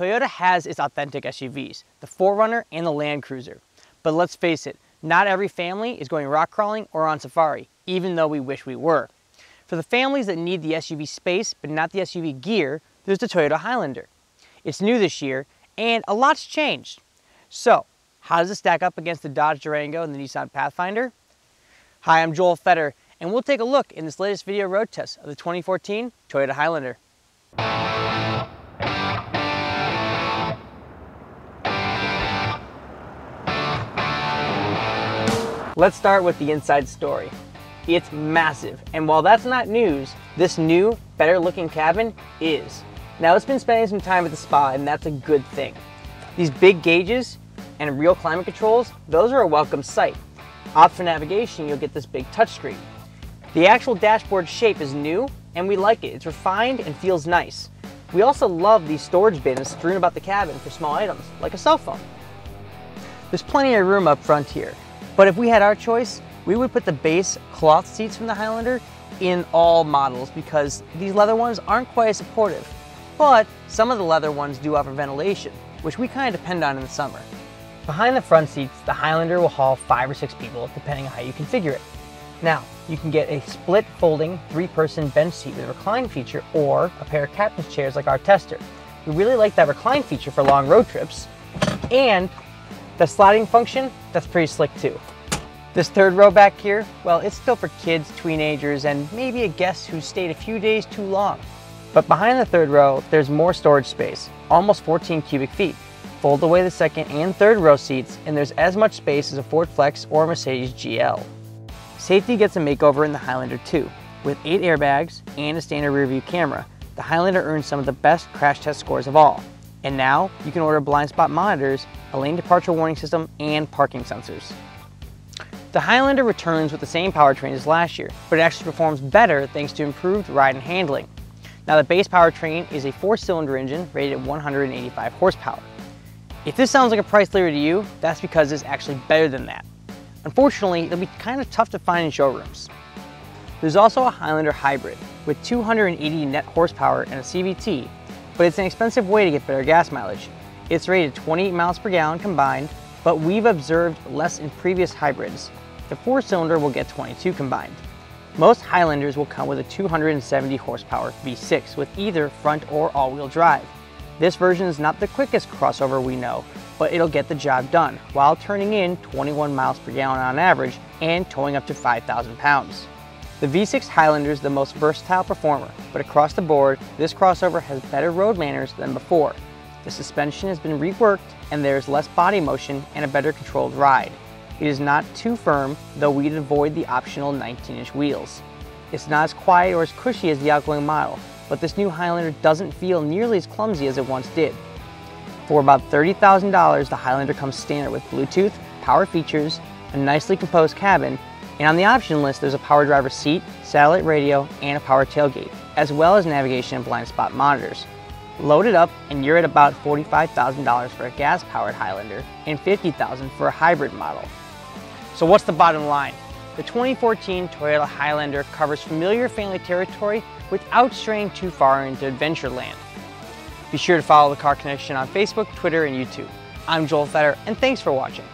Toyota has its authentic SUVs, the 4Runner and the Land Cruiser. But let's face it, not every family is going rock crawling or on safari, even though we wish we were. For the families that need the SUV space but not the SUV gear, there's the Toyota Highlander. It's new this year, and a lot's changed. So, how does it stack up against the Dodge Durango and the Nissan Pathfinder? Hi, I'm Joel Feder, and we'll take a look in this latest video road test of the 2014 Toyota Highlander. Let's start with the inside story. It's massive, and while that's not news, this new, better looking cabin is. Now, it's been spending some time at the spa, and that's a good thing. These big gauges and real climate controls, those are a welcome sight. Opt for navigation, you'll get this big touchscreen. The actual dashboard shape is new, and we like it. It's refined and feels nice. We also love these storage bins strewn about the cabin for small items, like a cell phone. There's plenty of room up front here. But if we had our choice, we would put the base cloth seats from the Highlander in all models because these leather ones aren't quite as supportive. But some of the leather ones do offer ventilation, which we kind of depend on in the summer. Behind the front seats, the Highlander will haul 5 or 6 people, depending on how you configure it. Now, you can get a split folding 3-person bench seat with a recline feature or a pair of captain's chairs like our tester. We really like that recline feature for long road trips. And the sliding function, that's pretty slick too. This third row back here, well, it's still for kids, teenagers, and maybe a guest who stayed a few days too long. But behind the third row, there's more storage space, almost 14 cubic feet. Fold away the second and third row seats, and there's as much space as a Ford Flex or a Mercedes GL. Safety gets a makeover in the Highlander too. With 8 airbags and a standard rearview camera, the Highlander earned some of the best crash test scores of all. And now, you can order blind spot monitors, a lane departure warning system, and parking sensors. The Highlander returns with the same powertrain as last year, but it actually performs better thanks to improved ride and handling. Now, the base powertrain is a 4-cylinder engine rated at 185 horsepower. If this sounds like a price leader to you, that's because it's actually better than that. Unfortunately, it'll be kind of tough to find in showrooms. There's also a Highlander hybrid with 280 net horsepower and a CVT, but it's an expensive way to get better gas mileage. It's rated 28 miles per gallon combined, but we've observed less in previous hybrids. The 4-cylinder will get 22 combined. Most Highlanders will come with a 270 horsepower V6 with either front or all-wheel drive. This version is not the quickest crossover we know, but it'll get the job done while turning in 21 miles per gallon on average and towing up to 5,000 pounds. The V6 Highlander is the most versatile performer, but across the board, this crossover has better road manners than before. The suspension has been reworked, and there's less body motion and a better controlled ride. It is not too firm, though we'd avoid the optional 19-inch wheels. It's not as quiet or as cushy as the outgoing model, but this new Highlander doesn't feel nearly as clumsy as it once did. For about $30,000, the Highlander comes standard with Bluetooth, power features, a nicely composed cabin, and on the option list, there's a power driver seat, satellite radio, and a power tailgate, as well as navigation and blind spot monitors. Load it up, and you're at about $45,000 for a gas-powered Highlander and $50,000 for a hybrid model. So what's the bottom line? The 2014 Toyota Highlander covers familiar family territory without straying too far into adventure land. Be sure to follow The Car Connection on Facebook, Twitter, and YouTube. I'm Joel Feder, and thanks for watching.